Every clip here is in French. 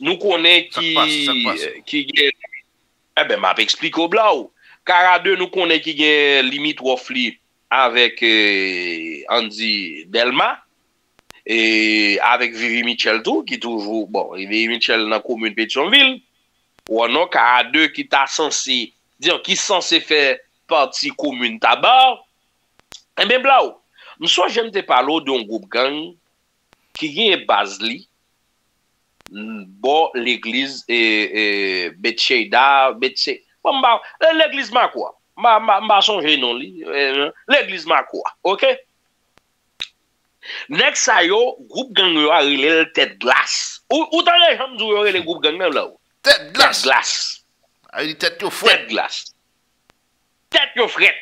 Nous connaissons qui est... Eh bien, je vais expliquer au blanc. Cara 2, nous connaissons qui est limitrophe avec Andy Delma et avec Vivy Mitchel tout, qui toujours... Bon, Vivy Mitchel dans la commune Pétionville. Ou non, Cara 2 qui est censé... Dire qui est censé faire partie commune tabac. Eh bien, blanc. M'soi j'aime te parler d'un groupe gang qui est basé bon l'église et Betcheida, l'église Makoa. Ma songe non li, l'église Makoa, OK? Next ça yo groupe gang yo a relé tête glace. Ou dans les gens yo relé groupe gang même là. Tête glace. Glace. Ay tête yo frère. Tête glace. Tête yo frère.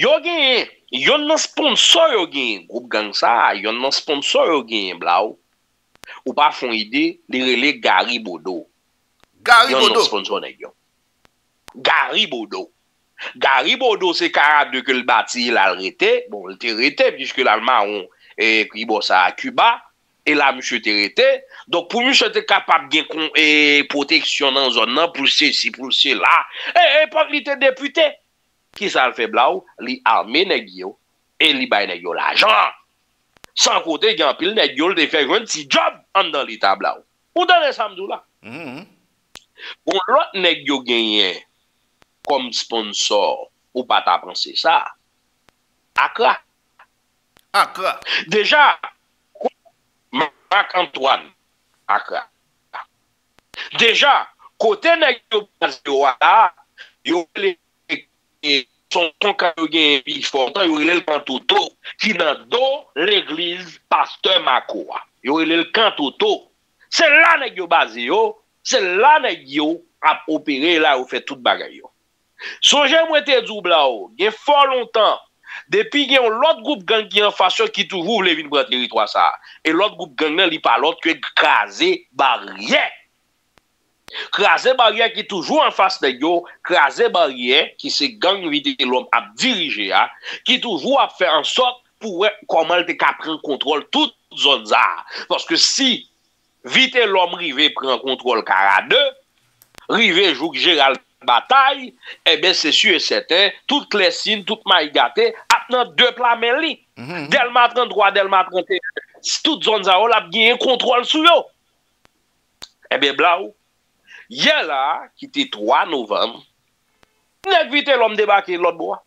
Yo gen yon nan sponsor yo gen groupe gang sa, yon nan sponsor yo gen blau. Ou pas font idée de relé Gary Bodo. Gary Bodo sponsor nèg yo. Gary Bodo. Gary Bodo c'est Cara2 que le bâti l'a arrêté, bon il était arrêté puisque l'Allemand et puis bon ça à Cuba et là monsieur était arrêté. Donc pour monsieur était capable gain protection dans zone là pour ceci pour cela. Et pas qu'il était député. Qui ça le fait blau, li armé nèg yo et li bay nèg yo l'argent. Sans côté il y a un pile nèg yo te fait un petit job en dans les tableaux. Ou dans les samedou là. Bon l'autre nèg yo gagné comme sponsor ou pas ta penser ça. Accra. Accra. Déjà Marc Antoine Accra. Déjà côté nèg yo là, yo et son conca gagne vie fortant il relève cantoto qui dans dos l'église pasteur Makoa il relève cantoto c'est là nèg yo basé yo c'est là nèg yo a opéré là ou fait toute bagaille yo songe moi te dou blao il fort longtemps depuis qu'il y a l'autre groupe gang qui en façon qui toujours veut venir prendre territoire ça et l'autre groupe gang là il pas l'autre que craser barrière qui toujours en face de yo, craser barrière qui c'est gang Vitelhomme à diriger qui toujours a fait en sorte pour comment elle prendre contrôle toute zone ça parce que si Vitelhomme rivé prend contrôle Cara2 rivé joue Gérald bataille eh ben c'est sûr et certain toutes les signes toute maïgaté a deux plats mêlés Delma 33 Delma 31 toute zone ça on a gagné contrôle sur yo eh ben blau hier là, qui était 3 novembre, nèg Vitelhomme débarqué l'autre bois.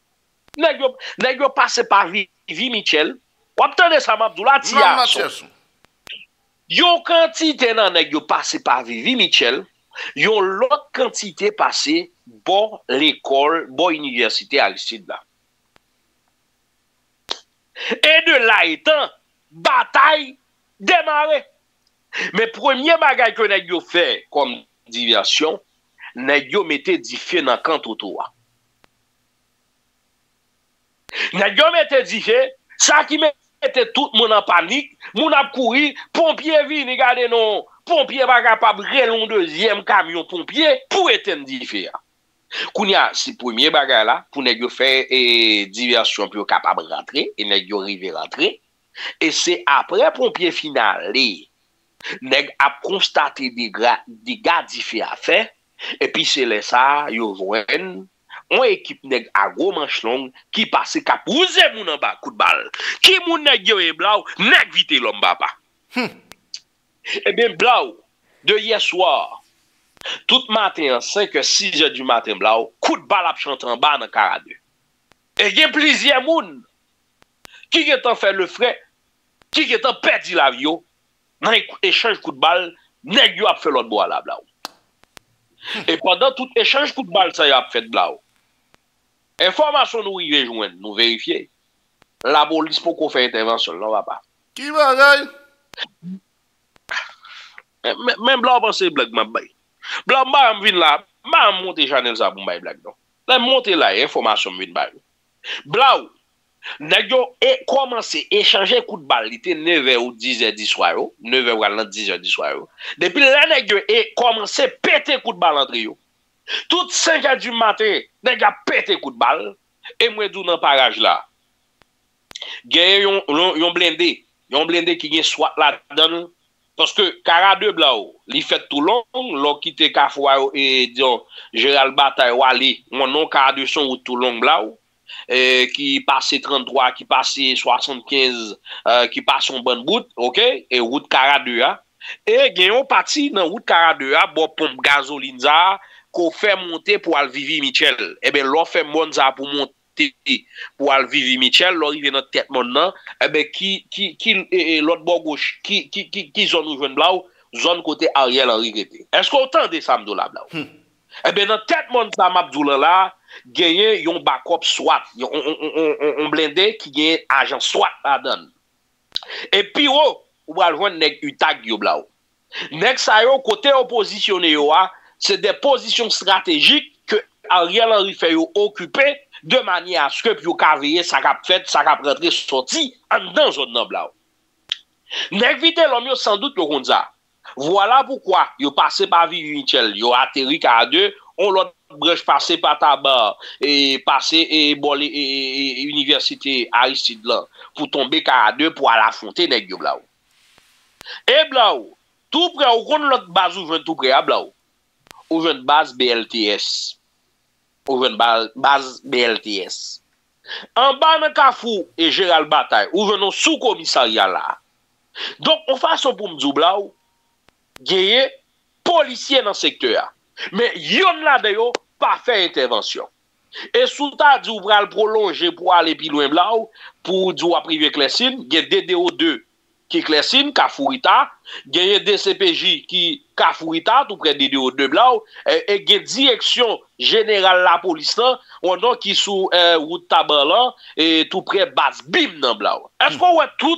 Nèg yo passé par Vivy Mitchel. Ou attendez ça m'Abdoula Tia. Yo quantité nan nèg yo passé par Vivy Mitchel, yo l'autre quantité passé bon l'école, bon université Aristide là. Et de là étant bataille démarrée. Mais premier bagage que nèg yo fait comme diversion, nèg yo mette di fè nan kantoto a. Nèg yo mette di fè, ça qui mette tout moun en panique, moun ap kouri, pompier vini gade non, pompier pa capable relon deuxième camion pompier pour éteindre di fè a. Kounya si premier bagay la, pour nèg yo fè et diversion pour capable rentrer et nèg yo rive rentrer et c'est après pompier final nèg a constaté des dégâts différents et puis c'est là ça yo joine on équipe nèg à gros manche longue qui passe cap rouse moun en bas coup de balle qui moun nèg yo et blau nèg Vitelhomme papa et bien blau de hier soir tout matin 5h 6h du matin blau coup de balle a chanté en bas dans Cara2 et il y a plusieurs moun qui ont fait le frais qui ont perdu la vie dans échange coup de balle, nèg yo a fait l'autre bois là blao. Et pendant tout échange coup de balle ça y a fait blao. Information nous y joindre, nous vérifier. La police pour qu'on fait intervention, non va pas. Qui va là? Même blao penser blague m'a bay. Blanc m'a vinn là, m'a monter Chanel ça pour bay blague non. Là monter là information vinn bay. Blao nèg yo et commencé échanger coup de balle, il était 9h ou 10h du soir, 9h ou 10h du soir. Depuis là nèg yo et commencé péter coup de balle entre yo. Tout 5h du matin, nèg a pété coup de balle et moi dou dans parage là. Gagne yon blindé qui gagne soit là dedans, Parce que Cara de Blau, il fait tout long, l'on quitte Carrefour et disons, Gérald Bataille, Wali, mon nom Cara de son ou tout long Blau, qui passe 33, qui passe 75, qui passe en bonne route, ok, et route Cara de A. Et il y a un parti dans route Cara de A, bon pompe gasoline, qu'on fait monter pour Vivy Mitchel. Eh bien, l'on fait monter pour monter. Pour Vivy Mitchel, l'arrivée dans tête maintenant, eh ben qui l'autre bord gauche, qui zone nous joindre là, zone côté Ariel Henry. Est-ce qu'on entend ça m'dou là? Eh ben dans tête ça m'abdou là, gagner yon backup SWAT, on blindé qui gagne agent SWAT à donne. Et puis ou va joindre nèg utag yo là. Nèg ça yo côté oppositionné yo a, c'est des positions stratégiques que Ariel Henry fait yo occuper. De manière à ce que vous avez ça cap fait, ça cap rentré, sorti, en dans zone nan bla. Nèg Vitelhomme yo sans doute le kon ça. Voilà pourquoi yo passé par Vivy Mitchel, yo atterri K2, on l'autre branche passé par Tabar et passé et bolé et université Aristide là pour tomber K2 pour aller affronter nèg yo bla. Et bla tout près ou kon l'autre base ou tout près à bla. Ou jeune base BLTS. Ou une base BLTS. En bas dans Carrefour et Gérald Bataille, ou venons sous-commissariat là. Donc, on façon pour m'doublou, gaye policier dans le secteur. Mais yon là d'ailleurs, pas fait intervention. Et sous ta dit ou pral prolonger pour aller plus loin blau, pour dire privé Clessine, gaye DDO2 qui Clessine, Kafourita, gaye DCPJ qui Kafourita, tout près DDO2 blau, et gaye direction général la police là on a qui sous route tabalan et tout près base bim nan bla. Est-ce qu'on voit tout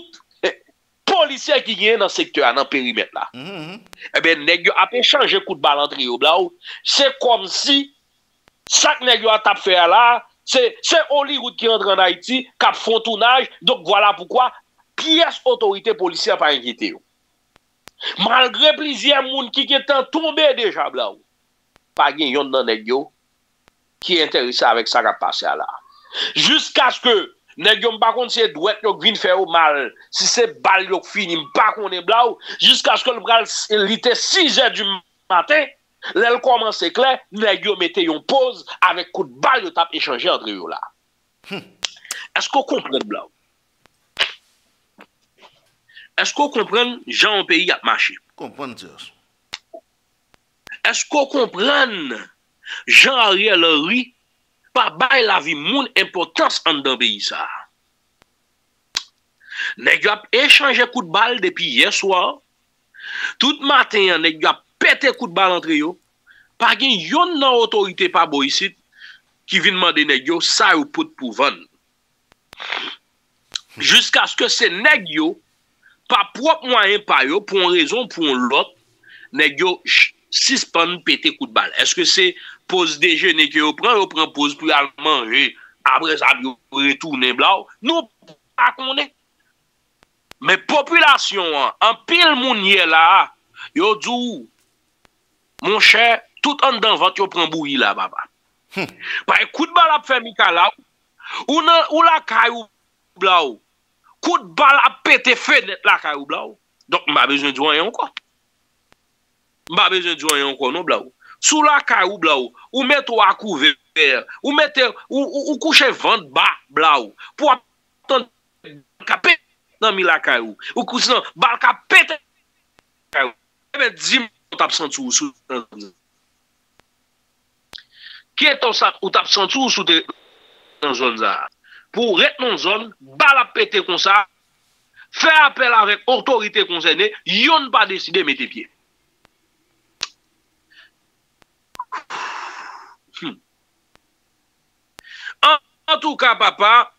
policier qui gagne dans secteur dans périmètre là? Eh ben nèg yo a échangé coup de balle entre yo bla. C'est comme si chaque nèg yo a tap faire là, c'est Oli route qui rentre en Haïti, cap font tournage. Donc voilà pourquoi pièce autorité policière pas inquiété. Malgré plusieurs moun qui étaient tombés déjà bla. Pas gen yon nan nèg yo qui est intéressé avec ça qui a passé là. Jusqu'à ce que nèg yo m'pa konn c'est droit yo vinn faire au mal, si c'est balle yo fini m'pa konn blau, jusqu'à ce que le bral lité 6h du matin, l'elle commence clair, nèg yo mette yon pause avec coup de balle yo t'a échanger entre yo là. Est-ce qu'on comprend blau? Est-ce qu'on comprend Jean au pays a marché? Comprendre ça. Est-ce qu'on comprend Jean-Ariel Henry pas bail la vie moun importance en dans pays ça? Nèg a échangé coup de balle depuis hier soir. Tout matin nèg a pété coup de balle entre yo. Pas gen yon nan autorité pas bo ici qui vient demander nèg yo ça ou pout pour vendre. Jusqu'à ce que ces nèg yo pas propre moyen pa yo pour une raison pour l'autre nèg yo suspend pété coup de balle. Est-ce que c'est pause déjeuner que vous prenez pause pour aller manger, après ça, vous retournez blanc? Non, pas qu'on est. Mais population, en pile mounier là, yo dit, mon cher, tout en dedans, vous prenez bouillie là, papa. Par coup de balle à faire Mika là, ou la caillou blanc, coup de balle à pété fenêtre la caillou blanc. Donc, m'a besoin de rien encore. M'a besoin de rien encore, non, blanc. Sous la caillou blau ou mettre ou à couvert ou mettre ou coucher vente bas blau pour attendre capé dans mila caillou ou cousin bal capé caillou ben dim t'absent sous qui est ça ou t'absent sous dans zone ça pour être dans zone bal à péter comme ça faire appel avec autorité concernée yon pas décider mettre pied. En tout cas, papa,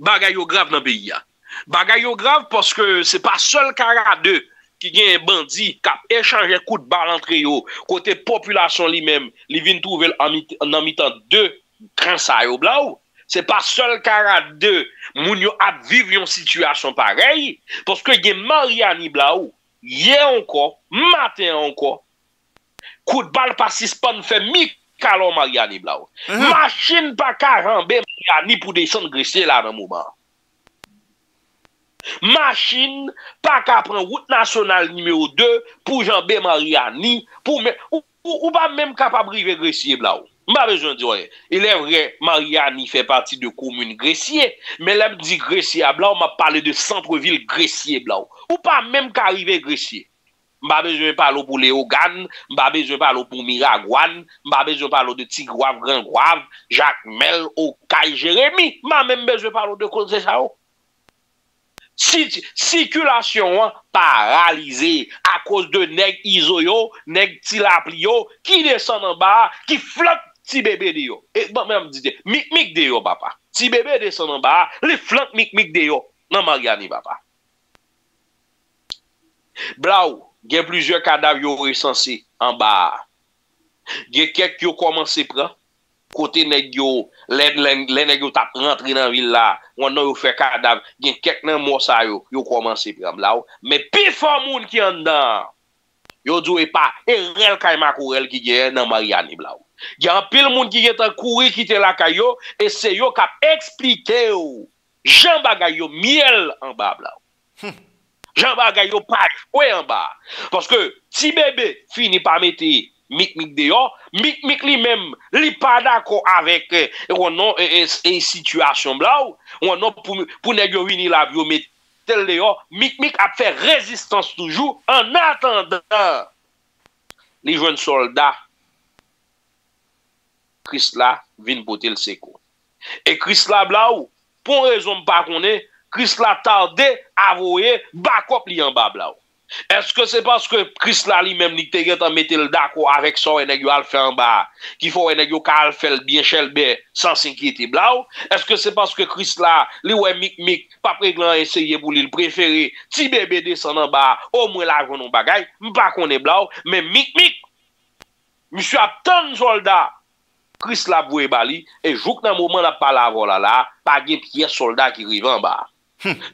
bagay yo grave dans le pays. Bagay yo grave parce que c'est pas seul Cara 2 qui gagne un bandit qui a échangé coup de balle entre yo. Côté population lui-même, li vin trouver en mitan deux grands sayo blau. C'est pas seul Cara 2 moun yo a vivre yon situation pareille parce que gen Mariani blau, hier encore, matin encore. Coup de balle pas suspend fait mic calor Mariani blau. Machine pas carambé Mariani pour descendre Gressier là dans moment. Machine, pas qu'à prendre route nationale numéro 2 pour Jean-B. Mariani, pour ou pas même capable de river Gressier là. Pas besoin de dire. Il est vrai, Mariani fait partie de commune Gressier, mais là, je dis Gressier là, on m'a parlé de centre-ville Gressier là. Ou pas même qu'à arriver Gressier. M'a besoin parler pour Léogane, m'a besoin parler pour Miragoâne, m'a besoin parler de Ti Goâve, Grand-Goâve, Jacmel, Aux Cayes, Jérémy, m'a même besoin parler de Konsechao. Circulation paralysée à cause de nèg isoyo, nèg ti laplio qui descend en bas, qui flotte ti bébé de yo. Et bon même dit mik mik de yo papa. Ti bébé descend en bas, les flotte mik mik de yo. Non Mariani papa. Blau il y a plusieurs cadavres recensés en bas. Il y a quelques qui ont commencé à prendre. Côté négio, les négio tap rentré dans la ville là. On a fait cadavre. Il y a quelques morts ça yo. Ils ont commencé à prendre là. Mais plus fort monde qui en dedans. Ils ont dit pas. Et réel kaima courel qui est dans Mariani blau. Il y a un pile monde qui est en courir qui était là caillou. Et c'est yo qui a expliqué yo. Jean bagayo miel en bas blau. Jean bagay yo pas ouais en bas parce que ti bébé finit par mettre mic mic dehors mic mic lui même li pas d'accord avec non et situation là on non pour nèg yo venir la yo mettre tel dehors mic mic a fait résistance toujours en attendant les jeunes soldats Christ là vinn porter le secours et Christ là blaou pour raison pas connait Christ l'a tardé à voyer backup li en bas là. Est-ce que c'est parce que Christ l'a lui-même ni te gèt en mettre le d'accord avec son nèg yo al fait en bas qu'il faut nèg yo ka al fait bien chelbe sans s'inquiéter là? Est-ce que c'est parce que Christ l'a li ouais mic mic pas réglant essayer pour lui préférer ti bébé descend en bas au moins la jonon bagay m'pa connait là mais mic mic monsieur a tant soldat Christ l'a voyer bali et jouk dans moment la parole là pas gien pièce soldat qui rive en bas.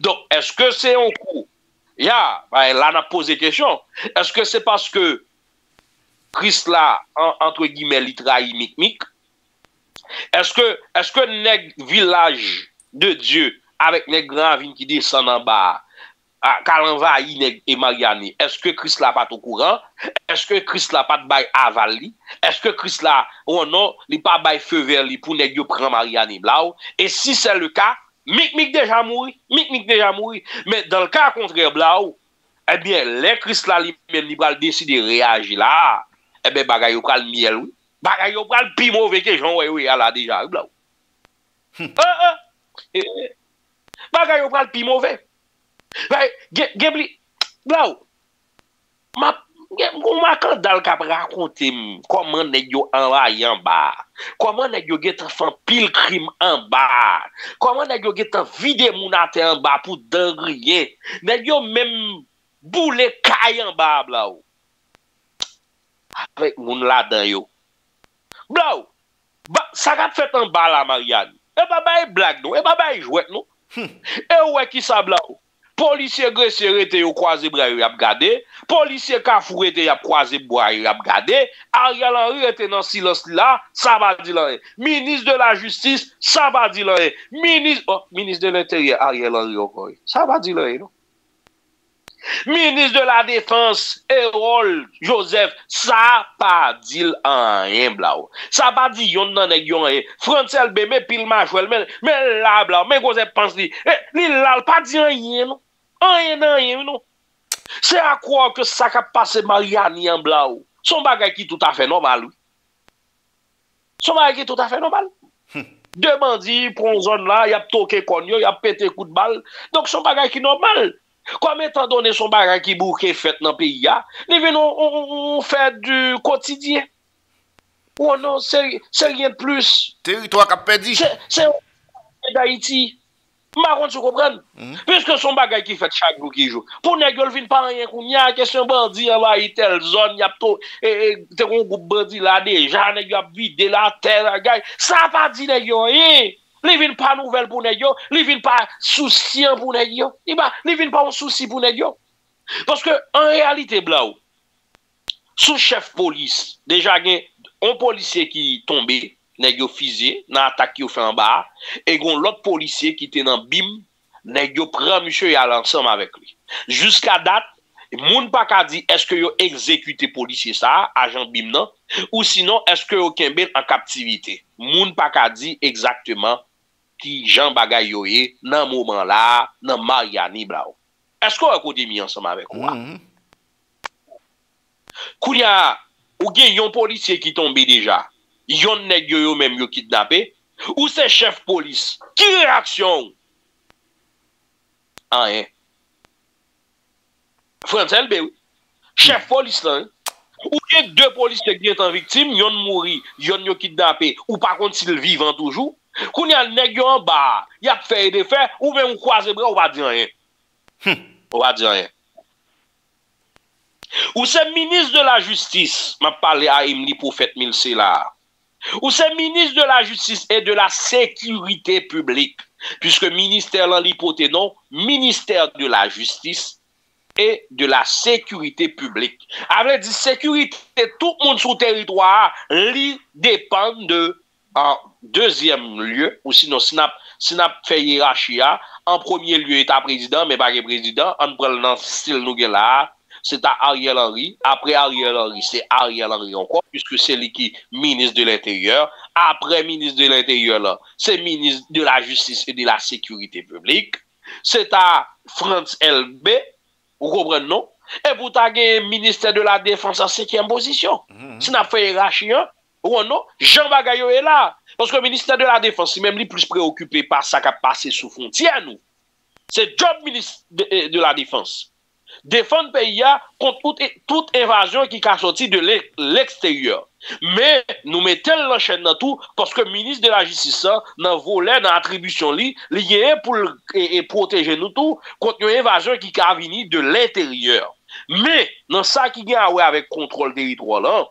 Donc, est-ce que c'est un coup? Yeah, ben là, on a posé question. Est-ce que c'est parce que Christ là, entre guillemets, il trahit mic-mic? Est-ce que nèg village de Dieu, avec nèg grand vin qui descend en bas, quand on va nèg et Mariani, est-ce que Christ là pas au courant? Est-ce que Christ là pas de bail avali? Est-ce que Christ là, oh non, il pas bail feu vert pour nèg yo prend Mariani blau? Et si c'est le cas, Mic-mic déjà mouri. Mais dans le cas contraire, Blau, eh bien, les Christ là, lui-même, il va décider de réagir là. Eh bien, bagay yo pral miel, oui. Bagay yo pral pi mauvais que Jean, oui, là déjà, Blau. Bagay yo pral pi mauvais. Gebli, Blau, on m'a quand dans le cap raconté comment nèg yo envahi en bas, comment nèg yo gèt fan pile crime en bas, comment nèg yo gèt vide moun a terre en bas pour dangrier, nèg yo même boule kay en bas blaou avec moun la dan yo blaou ça qu'a fait en bas la Mariani et pas bay blague non et pas bay jouet non et ouais qui ça blaou policier Gressier était yo croisé bras yo ap gade, policier Carrefour était yo croisé bras yo ap gade, Ariel Henry était dans silence là, ça va dire là. Ministre de la Justice, ça va dire là. Ministre de l'Intérieur Ariel Henry encore. Ça va dire là non. Ministre de la Défense Erol Joseph, ça pas dire rien blao. Ça pas dire yon nan nèg yon rien. Frantz Elbé mais pile majouel mais là blao, mais qu'on se pense li là pas dire rien non. Rien non. C'est à croire que ça qu'a passé Mariani en blao. Son bagay qui tout à fait normal. Son bagay qui tout à fait normal. Deux bandits pour une zone là, y a toqué konyo, y a pété coup de balle. Donc son bagay qui normal. Comme étant donné son bagage qui bouquet fait dans le pays, les venons on fait du quotidien. Oh non, c'est rien de plus. Territoire qui a perdu. C'est d'Haïti. Marron, tu comprends? Puisque son bagage qui fait chaque jour qui joue. Pour ne pas par rien, il y a question bandit, il y a telle zone, il y a un groupe bandit là déjà, il y a vidé la terre, ça n'a pas dit rien. Li vin pas nouvelle pour nèg yo, li vin pas souci pour nèg yo. Li vin pas un souci pour nèg yo. Parce que en réalité blau sous chef police, déjà gen un policier qui tombé, nèg yo fusillé, dans attaque yo fait en bas et gon l'autre policier qui était dans bim, nèg yo prend monsieur y aller ensemble avec lui. Jusqu'à date, moun pa ka di est-ce que yo exécuté policier ça, agent Bim nan, ou sinon est-ce que yo kembel en captivité. Moun pa ka di exactement qui Jean bagay yo yé nan moment là, nan Mariani Blao. Est-ce qu'on a côté mis ensemble avec moi? Kouya, ou gen yon policier qui tombe déjà, yon nèg yo même yo kidnappé, ou c'est chef police, qui réaction? Rien. Frantz Elbé, oui. Chef police là, ou gen deux policiers qui sont victimes, yon mouri, yon yo kidnappé, ou par contre s'il vivant toujours, kouya nèg yo en bas, y a fait des faits, ou même croiser bras, ou va dire rien. On va dire rien. Ou c'est ministre de la justice, m'a parlé à Emmelie Prophète Milcé là. Ou c'est ministre de la justice et de la sécurité publique, puisque ministère l'en l'hypothèse non, ministère de la justice et de la sécurité publique. Avec dit sécurité, tout le monde sur le territoire, li dépend de en deuxième lieu, ou sinon snap fait hiérarchie. En premier lieu, État président, mais pas président. On prend le style nous là. C'est à Ariel Henry. Après Ariel Henry, c'est Ariel Henry encore, puisque c'est lui qui ministre de l'Intérieur. Après ministre de l'Intérieur, c'est ministre de la Justice et de la Sécurité publique. C'est à Frantz Elbé. Vous comprenez, non? Et vous avez le ministère de la Défense en 5e position. C'est n'a fait hiérarchie, hein? Ou non? Jean Bagayo est là. Parce que le ministère de la Défense, même lui, plus préoccupé par ça qui a passé sous frontière, nous. C'est job ministre de la Défense. Défendre le pays contre toute invasion qui a sorti de l'extérieur. Mais nous mettons l'enchaîne dans tout parce que le ministre de la Justice, dans le volet, dans l'attribution, il est pour protéger nous tous contre une invasion qui a venu de l'intérieur. Mais dans ça qui a avec le contrôle territoire, là,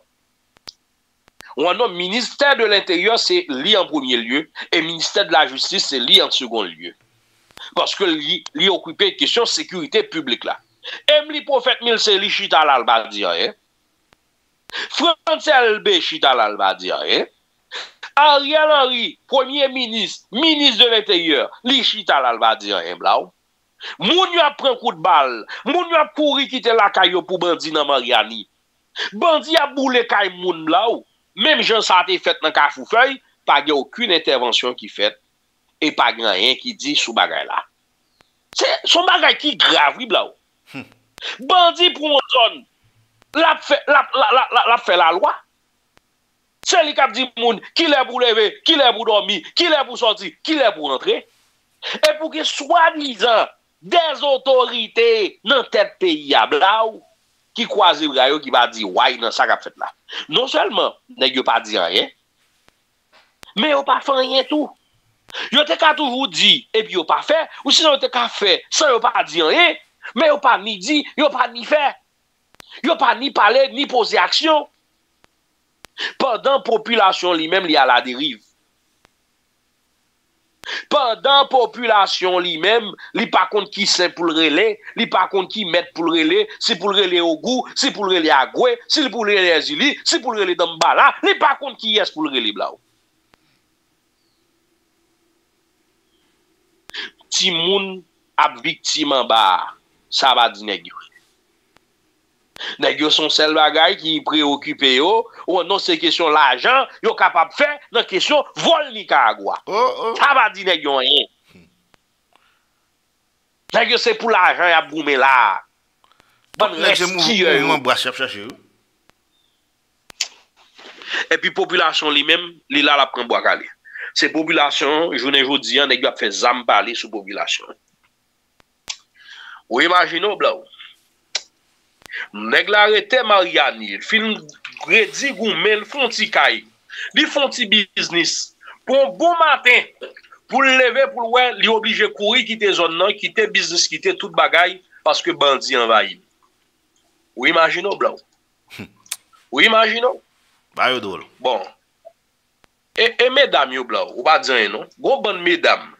ou un autre ministère de l'Intérieur, c'est lui en premier lieu, et ministère de la Justice, c'est lui en second lieu. Parce que lui occupé une question de sécurité publique là. Emmelie Prophète Milcé, lui chita l'alba dire rien. Frantz Elbé chita l'alba dire rien. Ariel Henry, premier ministre, ministre de l'Intérieur, lui chita l'alba dire rien. Moun yo a pris un coup de balle, moun yo a pourri quitter la caille pour bandit dans Mariani. Bandit a boulé caille moun là. Même gens ça a été fait dans Carrefour feuille, pas aucune intervention qui fait et pas rien qui dit sous bagay là. C'est son bagay qui grave oui blao. Bandi pour mon zone. La fait la loi. C'est lui qui a dit moun qui l'est pour lever, qui l'est pour dormir, qui l'est pour sortir, qui l'est pour rentrer. Et pour que soi-disant des autorités dans tête pays à blao qui croise brayo qui va dire ouais dans ça qu'a fait là. Non seulement nèg yo pas dit rien, mais yo pas fait rien tout. Yo te ka toujours dit et puis yo pas fait, ou sinon yo te ka fait sans yo pas dire rien, mais yo pas ni dit, yo pas ni fait. Yo pas ni parler ni poser action. Pendant population lui-même li à la dérive. Pendant population lui-même, li pas compte qui c'est pour le relais, li pas compte qui met pour le relais, si pour le relais au goût, si pour le relais à Goué, si pour le relais à Zili, si pour le relais dans Mbala, li pas compte qui est pour le relais blanc. Ti moun a victime en bas, ça va dire nèg yo. Nèg yo son sel bagay qui préoccupé yo, ou non c'est question l'argent, yo capable faire dans question vol Nicaragua. Ça va dire nèg yo rien. Nèg yo c'est pour l'argent y a boumé là. Bon mouvement bras chercher. Et puis population lui-même, li la prend bois calé. C'est population, journée jodi an nèg yo fait zam parler sur population. Ou imaginez blanc. Nèg la arrêté Mariani, film redi goumel font ti kay, li font ti business. Pour bon matin, pour lever pour ouais, li obligé courir quitter zone nan, quitter business, quitter toute bagaille parce que bandi envahi. Ou imaginons blanc. Ou imaginons. Ba yo dolo. Bon. Et mesdames yo blanc, ou pas dire non. Gros bonne mesdames.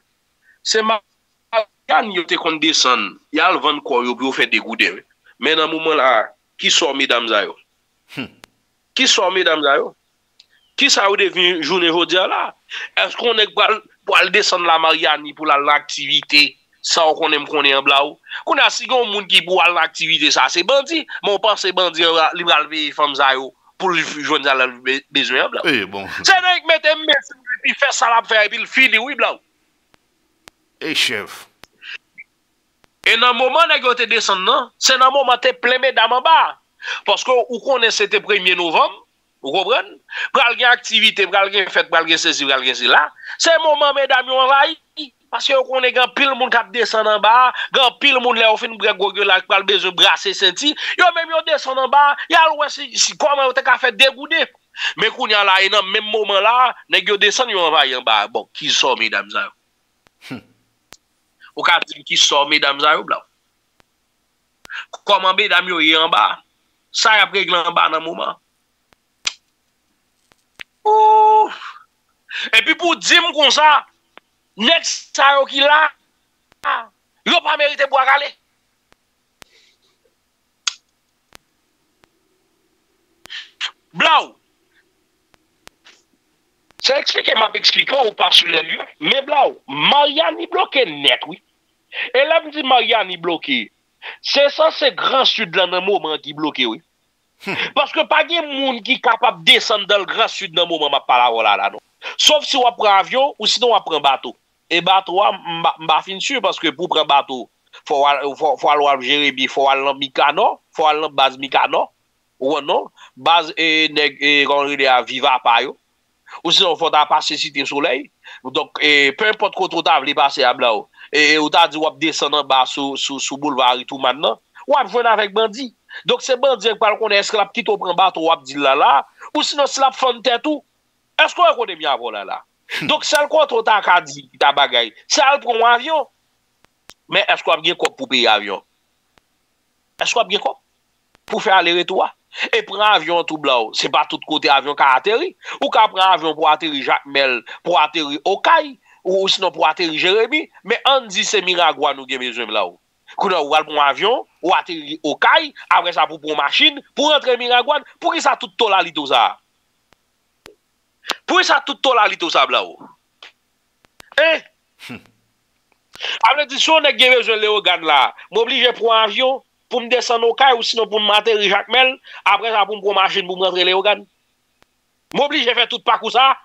C'est Mariani yo te kon descend, y a le vendre quoi yo pour faire des goudé. Mais dans le moment là, qui sont mesdames Zayo? Qui sont mesdames Zayo? Qui ça ou devient journée aujourd'hui là? Est-ce qu'on est pour descendre la Mariani pour l'activité ça on connaît en blau. Qu'on a si gon moun qui boit l'activité ça c'est bandit, mais on pense bandit li va lever femme ça yo pour joindre ça besoin blau. Eh bon. C'est donc mettre messi puis faire ça la faire et puis il fini oui blau. Eh chef. Et dans moment nèg te descend non, c'est dans moment te plein mesdames en bas parce que ou connaît c'était 1er novembre. Vous comprenez? Pral gen activité, pral gen fête, pral gen ceci, pral gen cela. C'est moment mesdames on raille parce que on est grand pile monde qui descend en bas, grand pile monde là on fait une gogole là pral besoin brasser senti. Yo même yo descend en bas, y a ouais si comment on t'a ka fait dégouder. Mais kounya là et dans même moment là, nèg yo descend yo envahi en bas. Bon, qui sont mesdames ça? Ou ka di qui sont mesdames ça yo blanc. Comment mesdames yo y en bas? Ça y a réglé en bas dans moment. Ouf. Et puis pour dire comme ça, next ça qui là, il n'a pas mérité pour aller. Blau. C'est expliqué, m'a expliqué ou pas sur les lieux, mais blau, Mariani bloqué net, oui. Et là, me dit Mariani bloqué. C'est ça, c'est Grand Sud dans un moment qui bloqué, oui. Parce que pas de monde qui est capable de descendre dans le Grand Sud dans le moment où je parle là, non. Sauf si on prend avion ou sinon on prend bateau. Et bateau, je ne suis pas sûr parce que pour prendre bateau, il faut aller à Jérémy, il faut aller à Mikano, il faut aller à base Mikano, ou non, base à Viva Payo. Ou sinon, il faut passer Cité Soleil. Donc, peu importe quoi, tu as passer à Blao. Et tu as dit, on descend en bas sous boulevard et tout maintenant. Ou on vient avec bandit. Donc c'est bon dire qu'on est esclave qui te prend bateau ou dit là là ou sinon c'est la fond tête tout est-ce qu'on connaît bien avant là là donc celle qu'on t'a dit ta bagaille ça prend avion mais est-ce qu'on a bien quoi pour payer avion est-ce qu'on a bien quoi pour faire aller retour et prendre avion tout blanc c'est pas tout côté avion qui atterrit ou qui prend avion pour atterrir Jacmel pour atterrir Aux Cayes ou sinon pour atterrir Jérémy mais on dit c'est Miragoâne nous gagne besoin là haut qu'on a pour avion ou atterrir Aux Cayes après ça pour une machine pour entrer Miragoâne pour ça tout tola li tout ça pour ça tout tola li tout ça là haut hein après dit on a besoin de organe là m'obligé pour avion pour me descendre Aux Cayes ou sinon pour m'atterrir Jacmel après ça pour une machine pour rentrer les organes m'obligé faire tout parcours ça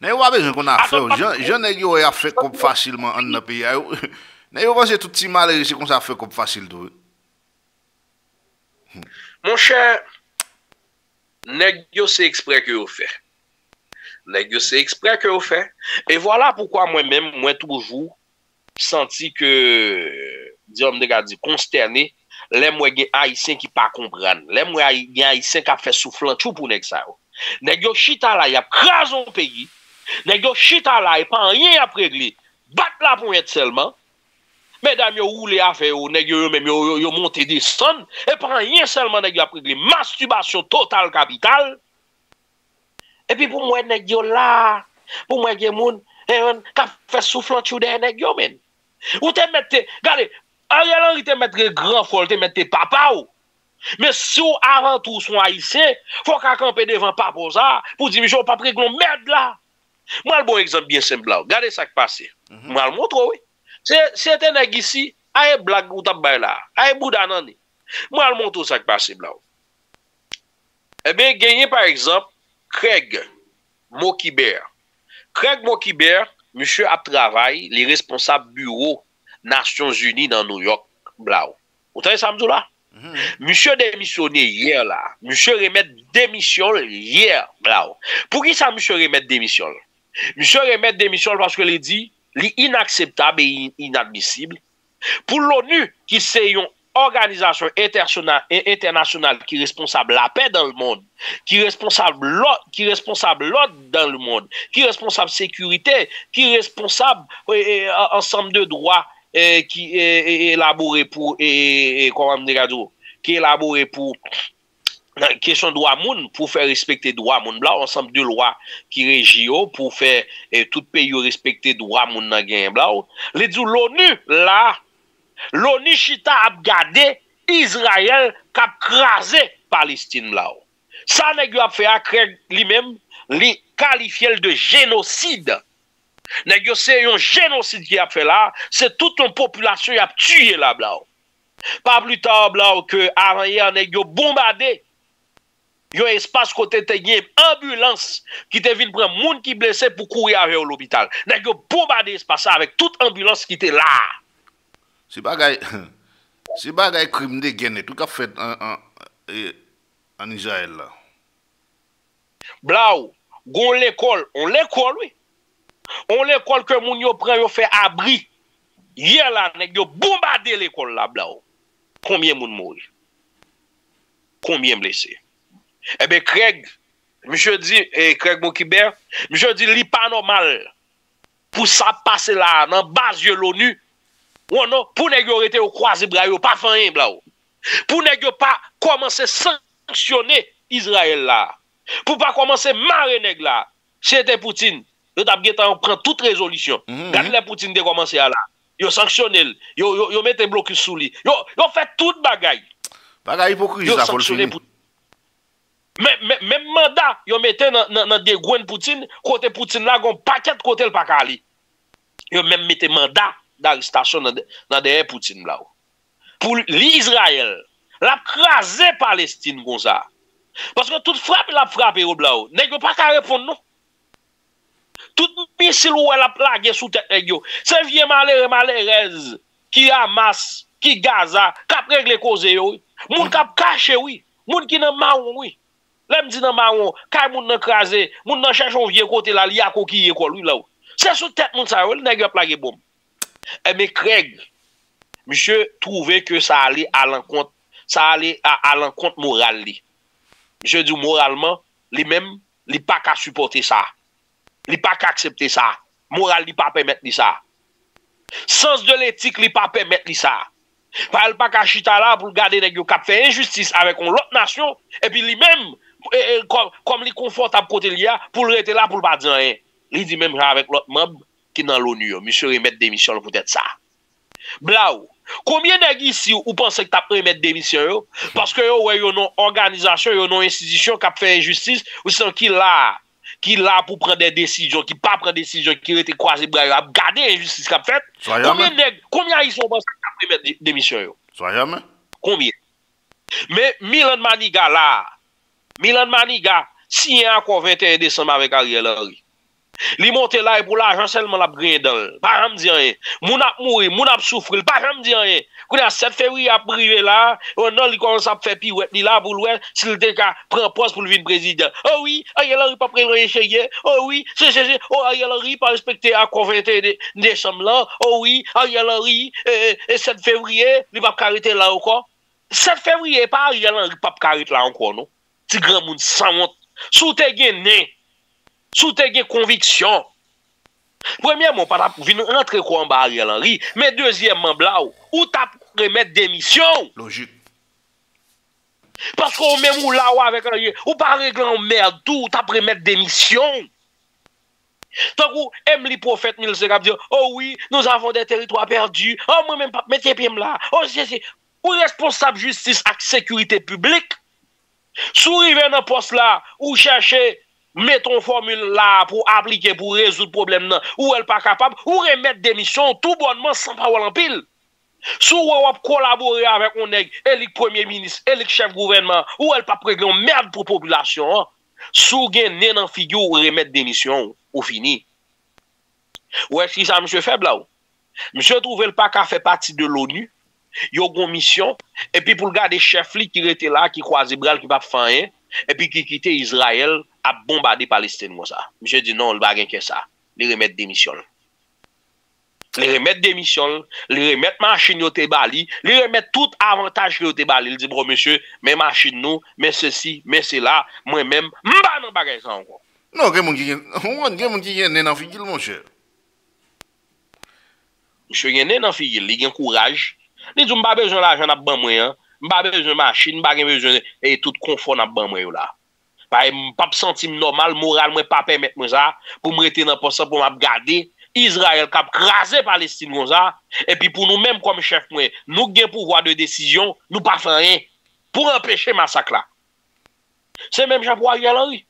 mais on a besoin qu'on a fait je n'ai fait comme facilement en pays. Mais vous pensez tout petit mal et c'est comme ça fait comme facile tout. Mon cher, nèg yo c'est exprès que vous faites. Nèg yo c'est exprès que vous faites. Et voilà pourquoi moi-même, moi toujours senti que, disons, consterné, les moi gen haïtien qui pas comprendre. Les moi gen haïtien qui a fait soufflant tout pour nèg ça. Nèg yo chita la y a crason pays. Nèg yo chita la et pas rien à régler. Bat la pour être seulement. Mesdames, yo roule à faire, nèg yo même yo monter des sons et prend rien seulement nèg yo après les masturbation totale capitale. Et puis pour moi nèg yo là, pour moi gen moun ka fait soufflant tu des nèg yo men. Ou te mette, regardez, Ariel Henry te mette grand fol, te mette papa ou. Mais si ou avant tout son haïtien, faut ka camper devant papa ça pour dire je pas prégnon merde là. Moi le bon exemple bien simple là. Regardez ça qui passe. Moi le montre oui. C'est un nèg ici, aïe blague ou tap bay la, aïe bouda nan ni. Moi, le montre ça qui passe blanc. Eh bien, gagné par exemple, Craig Mokhiber. Craig Mokhiber, monsieur a travaillé, les responsables bureau Nations Unies dans New York, blanc. Vous savez samedi là? Monsieur démissionné hier là. Monsieur remet démission hier, blanc. Pour qui ça, monsieur remet démission? Monsieur remet démission parce que il dit, l'inacceptable et inadmissible. Pour l'ONU, qui c'est une organisation internationale qui est responsable de la paix dans le monde, qui est responsable de l'ordre dans le monde, qui est responsable de la sécurité, qui est responsable ensemble de droits qui est élaboré pour question de droit moun pour faire respecter droit moun là ensemble de lois qui régit pour faire tout pays respecter droit moun nan gen là les dit l'ONU là l'ONU chita a gardé Israël cap craser Palestine là ça nèg yo a fait à Craig lui-même li qualifier de génocide Nèg c'est un génocide qui a fait là, c'est toute une population qui a tué là bla. Pas plus tard bla que avant hier nèg yo bombardé. Yo espace côté te gen ambulance qui te vinn prendre moun qui blessé pour courir avec l'hôpital. Nèg yo bombardé espace avec toute ambulance qui était là. C'est bagay. C'est bagay crime de guerre tout qu'a fait en Israël là. Bla, on l'école oui. On l'école que moun yo prend yo fait abri. Hier là nèg yo bombarder l'école là blao. Combien moun mouri? Combien blessé? Eh ben Craig, monsieur dit Craig Mokhiber, monsieur dit li pas normal. Pour ça passer là dans base de l'ONU. Ou non, pour nèg yo rete yo croiser bras yo pas faire rien blao. Pour nèg yo pas commencer sanctionner Israël là. Pour pas commencer marrer nèg là. C'était Poutine. Yo t'a gêté on prend toute résolution. Quand les Poutine de commencer à là, yo sanctionnel, yo mette blocus sous lui. Yo fait toute bagaille. Bagaille hypocrite ça pour le Poutine. Même mandat, yo mette dans des gwen Poutine, côté Poutine là gon paquet côté le pa ka li. Yo même mette mandat d'arrestation dans derrière Poutine là. Pour l'Israël, l'a craser Palestine comme ça. Parce que toute frappe l'a frappé au blanc. Nèg pas ka répondre non. Tout missile ou elle a plagué sous tête yo. C'est vieux malheureux malheureuse qui amasse, qui gaza, qui a réglé cause yo. Moun qui a caché oui, moun qui n'a marron oui. L'aime dit n'a marron, quand moun n'a crasé, moun n'a cherché un vieux côté là, il y a coquille lui là. C'est sous tête moun ça, il n'a pas plagué bombe. Eh mais Craig, monsieur trouvait que ça allait à l'encontre, ça allait à l'encontre morale. Monsieur dit moralement, lui-même, il n'a pas qu'à supporter ça. Il pas accepter ça. Moral il pas permettre ça. Sens de l'éthique il pas permettre ça. Parle pas qu'à chita là pour garder nèg yo cap faire injustice avec une autre nation et puis lui-même comme il confortable côté li a pour rester là pour pas dire rien. Il dit même avec l'autre membre qui dans l'ONU, monsieur remettre démission peut-être ça. Blau, combien nèg ici ou pense que t'as remettre démission parce que yo ouais yo non organisation, yo non institution qui fait injustice ou sans qui là qui là pour prendre des décisions, qui pas prendre des décisions, qui était croisé bras, a gardé l'injustice qu'a faite. Combien ils sont pensés qu'à prendre des démissions? Soyons. Combien? Mais Mylan Manigat là, Mylan Manigat signé encore 21 décembre avec Ariel Henry. Li monte là pour l'argent seulement la brindel. Pas jamais dire rien. Moun a mouri, moun a souffrir, pas jamais dire rien. Qu'on a 7 février à privé là, on a commencé à faire pirouette là pour l'ouest, s'il te ka prend poste pour le vin président. Oh oui, Ariel Henry pas prendre rien chez. Oh oui, c'est oh Ariel Henry pas respecté à convaincre des sommes là. Oh oui, Ariel Henry 7 février, il va pas arrêter là encore. 7 février pas Ariel Henry pas arrêter là encore non. Ti grand monde sans honte. Sou te gagné. Sous tes convictions. Premièrement, pas pour venir rentrer quoi en Ariel Henry, mais deuxièmement, blau, ou t'as remettre démission. Logique. Parce qu'on même ou là ou avec Ariel, ou pas régler en merde tout, t'as remettre démission. Tant qu'on Emmelie Prophète Milcé qui dit, oh oui, nous avons des territoires perdus, oh moi-même pas mettez pieds là, oh c'est, ou responsable justice et sécurité publique, souriez dans poste là, ou cherchez. Mettons formule là pour appliquer, pour résoudre le problème, nan, ou elle pas capable, ou remettre démission tout bonnement sans parole en pile. Sou ou collaborer avec on nèg, élit premier ministre, élit chef gouvernement, ou elle pas régler merde pour population. Sou gen né nan figure ou remettre démission ou fini. Ou est-ce que ça monsieur fait là ou? Monsieur trouve le pas qu'à faire partie de l'ONU, yo gon mission et puis pour garder chef li qui était là, qui croise bras, qui pas faire rien et puis qui quitte Israël. A bombarder Palestine comme ça. Monsieur dit non, le bagage que ça. Les remettre démission. Les remettre démission, les remettre machine au tébali, les remettre tout avantage au tébali. Il dit bon monsieur, mais machine nous, mais ceci, mais cela, moi-même, m'ba non bagage ça encore. Non, quelqu'un qui est né dans figil mon cher. Monsieur est né dans figil, il a courage. Il dit m'ba besoin l'argent n'a ban moi, m'ba besoin machine, m'ba besoin et tout confort n'a ban moi là. Pas sentiment normal, moral, moi pas permettre moi ça pour me rester dans poste pour m'garder Israël cap craser Palestine comme ça et puis pour nous-mêmes comme chef moi nous gain pouvoir de décision, nous pas faire rien pour empêcher massacre là. C'est même Jean Ariel Henry.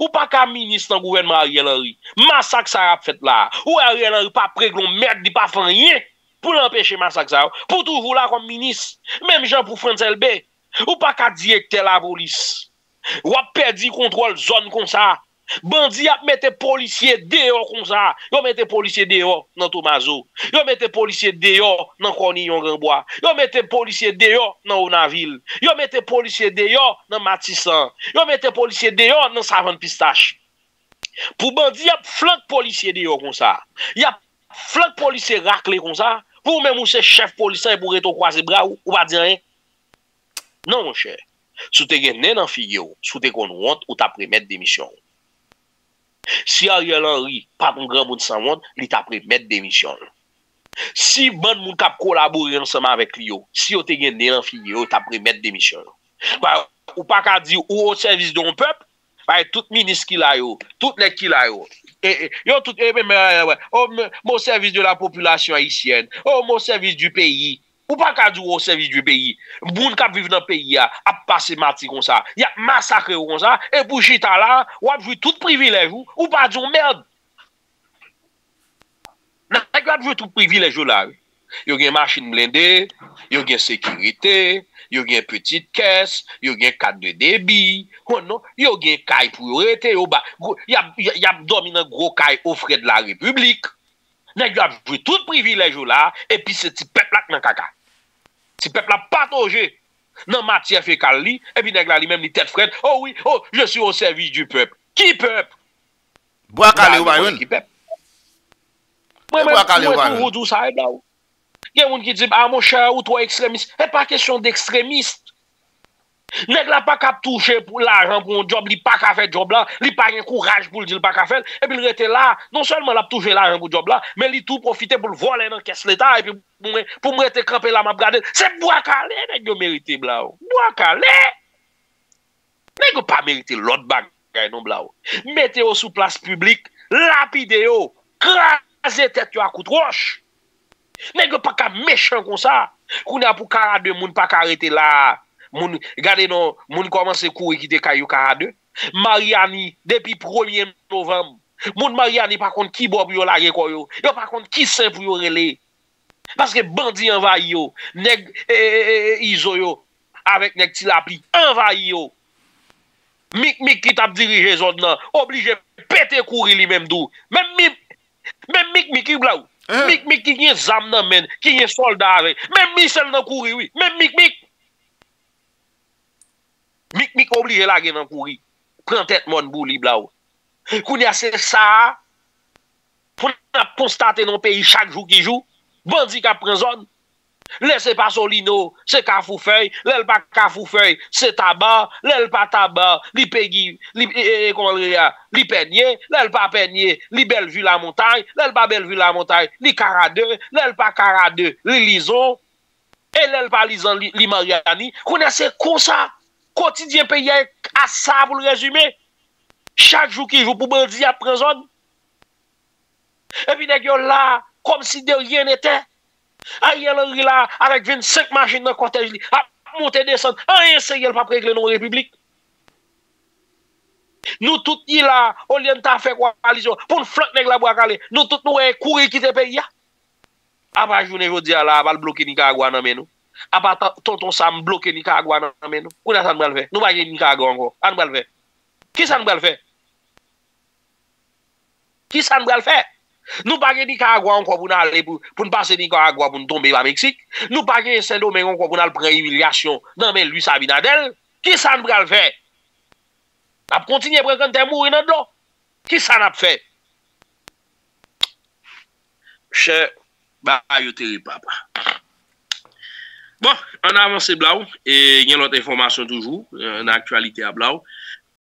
Ou pas qu'un ministre dans le gouvernement Ariel Henry. Massacre ça a fait là. Ou Ariel Henry pas préglon merde, il pas fait rien pour l'empêcher massacre ça. Pour tout vous là comme ministre. Même gens pour Frantz Elbé. Ou pas qu'à directeur la police. Ou a perdu contrôle zone comme ça. Bandit a mette policiers dehors comme ça. Yo mette policiers dehors dans Tomazo. Yo mette policiers dehors dans Cornillon Grandbois. Yo mette policiers dehors dans Onaville. Yo mette policiers dehors dans Matissan. Yo mette policiers dehors dans Savane Pistache. Pour bandit a flanque policiers dehors comme ça. Y a flanque policiers raclé comme ça. Pour même ou c'est chef policier pour être croisé bras ou pas dire rien. Non mon cher. Si tu gen nen nan figyo, si tu kon honte ou t'a premettre démission. Si Ariel Henry, pas un grand monde sans monde, il t'a prémettre démission. Si bon moun k'ap collaborer ensemble avec lui, si yo te gen nan figyo, t'a prémettre démission. Ou pas ka di ou au service d'un peuple, par tout ministre qui la yo, tout les qui la yo. Yo tout au service de la population haïtienne, au service du pays. Ou pas qu'à dire au service du pays. Moun k'ap viv dans le pays, a passé mati comme ça. Y a massacré comme ça. Et pour chita là, ou a vu tout privilège ou pas dire merde. N'a pas vu tout privilège là. Yo gen machine blindée, yo gen sécurité, yo gen petite caisse, yo gen carte de débit. Oh non, yo gen kay pour rete yo ba. Y a dormi dans gros kay au frais de la République. Nèg yo a vu tout privilège là et puis c'est petit peuple là nan caca. Si peuple a patogé dans matière fécale li, et puis nèg la lui-même li tête frette. Oh oui, oh, je suis au service du peuple. Qui peuple? Bois calé ou bayon. Qui peuple? Bois calé ou bayon. Ou tout ça là. Il y a moun ki dit ah mon cher ou toi extrémiste. C'est pas question d'extrémiste. Nèg la pas cap toucher pour l'argent pour un job, li pas ka fait job là, li pas gen courage pour dire pas ka fait et puis il rete là, non seulement l'a toucher l'argent pour job là, mais li tout profiter pour le voler dans caisse l'état et puis pour me rete camper là m'a regarder, c'est bois calé nèg yo mérité blao. Bois calé. Nèg yo pas mérité l'autre bagay non blao. Mettez au sous place publique, lapidez yo, crasez tête yo à coup de roche. Nèg yo pas ka méchant comme ça. Qu'on a pour 42 moun pas arrêter là. Moun, regardez non, moun commence à courir qui te kayou kara 2. Mariani, depuis 1er novembre, moun Mariani par contre qui bob yo la reko yo, yo par contre qui sain pour yo relé. Parce que bandi envahi yo, nèg izo yo, avec nèg ti la pli, envahi yo. Mik qui t'a dirigé zone là, obligé péter courir lui même dou. Même mik qui blaou. Mik qui gen zam nan men, qui gen soldat avec. Même Michel nan courir oui, même mik Mik obligé la gen nan kouri. Prend tête mon bouli blaou. Kounya c'est ça. Pour constater dans pays chaque jour qui joue, bandi ka pren zone. Laissez pas Solino, c'est Carrefour feuille, l'el pas Carrefour feuille, c'est tabac, l'el pas tabac, li pegui, li comment li peigné, l'el pas peigné, li belle vue la montagne, l'el pas belle vue la montagne, li Caradeu, l'el pas Caradeu, li Lison et l'el pas Lison li Mariani. Kounya c'est comme ça. Quotidien pays à ça pour le résumer. Chaque jour qui joue pour bandit à prison. Et puis nèg yo là comme si de rien n'était. Ariel Henry là avec 25 machines dans cortège li a monter descendre. Rien sérieux pas régler nos républiques. Nous tous là on vient ta faire coalition pour nous flanquer nèg la bois calé. Nous tous nous courir quitter pays là. Après journée jodi là va bloquer Nicaragua nan men nous. A part tonton Sam bloqué Nicaragua nan men nou. Kou na ça n'bral faire? Nous pas gen Nicaragua encore. An n'bral faire? Qui ça n'bral faire? Qui ça n'bral faire? Nous pas gen Nicaragua encore pour aller pour passer Nicaragua pour tomber à Mexique. Nous pas gen Saint-Doméro encore pour aller prendre humiliation. Non mais lui Sabinadel, qui ça n'bral faire? A continuer après quand t'es mourir dans l'eau. Qui ça n'a fait? Cher ba yo teri papa. Bon, on avance Blau et il y a l'autre information toujours, en actualité à Blau.